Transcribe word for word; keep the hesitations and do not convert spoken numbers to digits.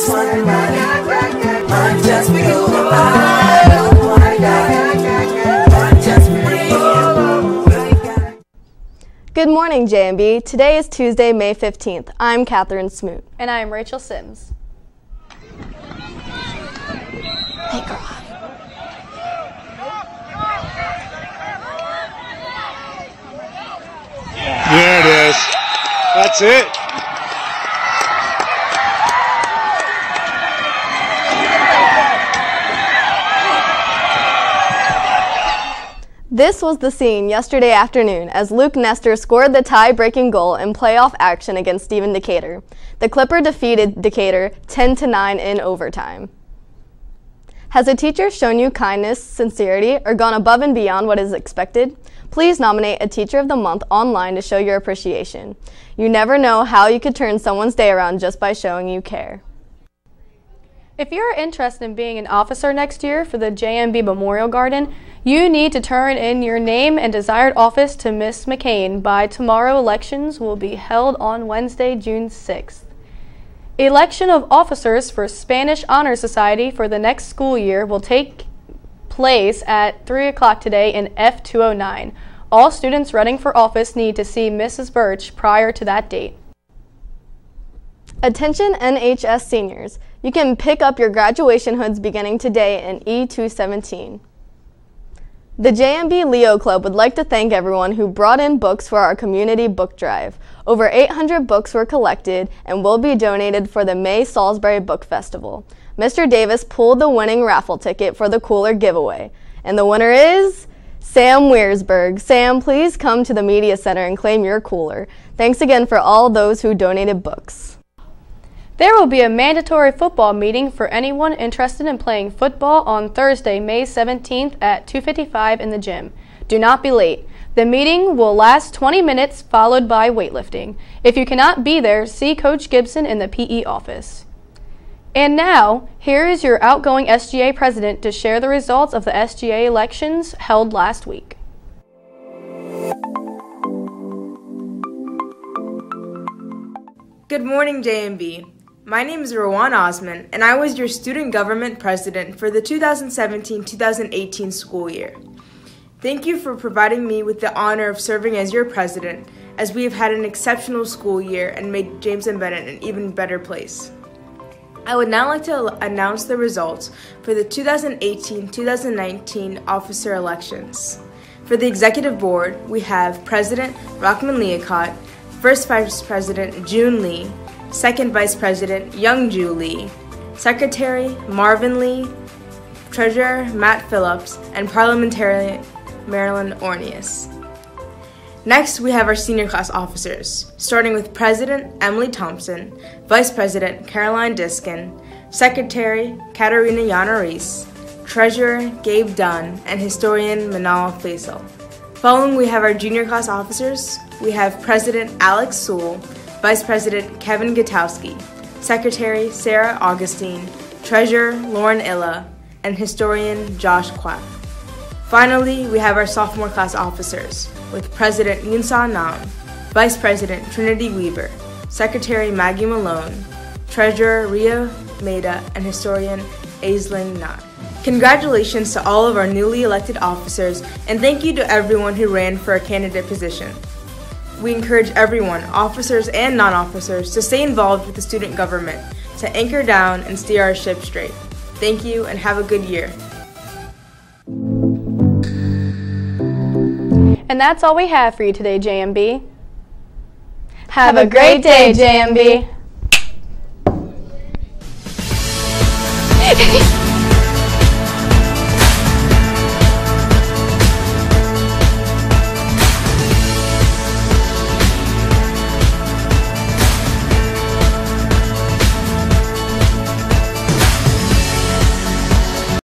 just want money. I'm just for you. I don't want to die. I'm just for you. Good morning, J M B. Today is Tuesday, May fifteenth. I'm Catherine Smoot. And I'm Rachel Sims. Hey, girl. There it is. That's it. This was the scene yesterday afternoon as Luke Nestor scored the tie-breaking goal in playoff action against Stephen Decatur. The Clipper defeated Decatur ten to nine in overtime. Has a teacher shown you kindness, sincerity, or gone above and beyond what is expected? Please nominate a Teacher of the Month online to show your appreciation. You never know how you could turn someone's day around just by showing you care. If you're interested in being an officer next year for the J M B Memorial Garden, you need to turn in your name and desired office to Miz McCain by tomorrow. Elections will be held on Wednesday, June sixth. Election of officers for Spanish Honor Society for the next school year will take place at three o'clock today in F two oh nine. All students running for office need to see Missus Birch prior to that date. Attention N H S seniors, you can pick up your graduation hoods beginning today in E two seventeen. The J M B Leo Club would like to thank everyone who brought in books for our community book drive. Over eight hundred books were collected and will be donated for the May Salisbury Book Festival. Mister Davis pulled the winning raffle ticket for the cooler giveaway. And the winner is Sam Weersberg. Sam, please come to the Media Center and claim your cooler. Thanks again for all those who donated books. There will be a mandatory football meeting for anyone interested in playing football on Thursday, May seventeenth at two fifty-five in the gym. Do not be late. The meeting will last twenty minutes, followed by weightlifting. If you cannot be there, see Coach Gibson in the P E office. And now, here is your outgoing S G A president to share the results of the S G A elections held last week. Good morning, J M B. My name is Rowan Osman, and I was your student government president for the two thousand seventeen two thousand eighteen school year. Thank you for providing me with the honor of serving as your president, as we have had an exceptional school year and made James M. Bennett an even better place. I would now like to announce the results for the two thousand eighteen two thousand nineteen officer elections. For the executive board, we have President Rockman Liacott, First Vice President June Lee, Second Vice President Youngju Lee, Secretary Marvin Lee, Treasurer Matt Phillips, and Parliamentarian Marilyn Orneas. Next, we have our senior class officers, starting with President Emily Thompson, Vice President Caroline Diskin, Secretary Katerina Yanaris, Treasurer Gabe Dunn, and Historian Manal Faisal. Following, we have our junior class officers. We have President Alex Sewell, Vice President Kevin Gutowski, Secretary Sarah Augustine, Treasurer Lauren Ila, and Historian Josh Kwak. Finally, we have our sophomore class officers, with President Yunsa Nam, Vice President Trinity Weaver, Secretary Maggie Malone, Treasurer Rhea Maeda, and Historian Aisling Na. Congratulations to all of our newly elected officers, and thank you to everyone who ran for a candidate position. We encourage everyone, officers and non-officers, to stay involved with the student government, to anchor down and steer our ship straight. Thank you and have a good year. And that's all we have for you today, J M B. Have, have a great day, J M B.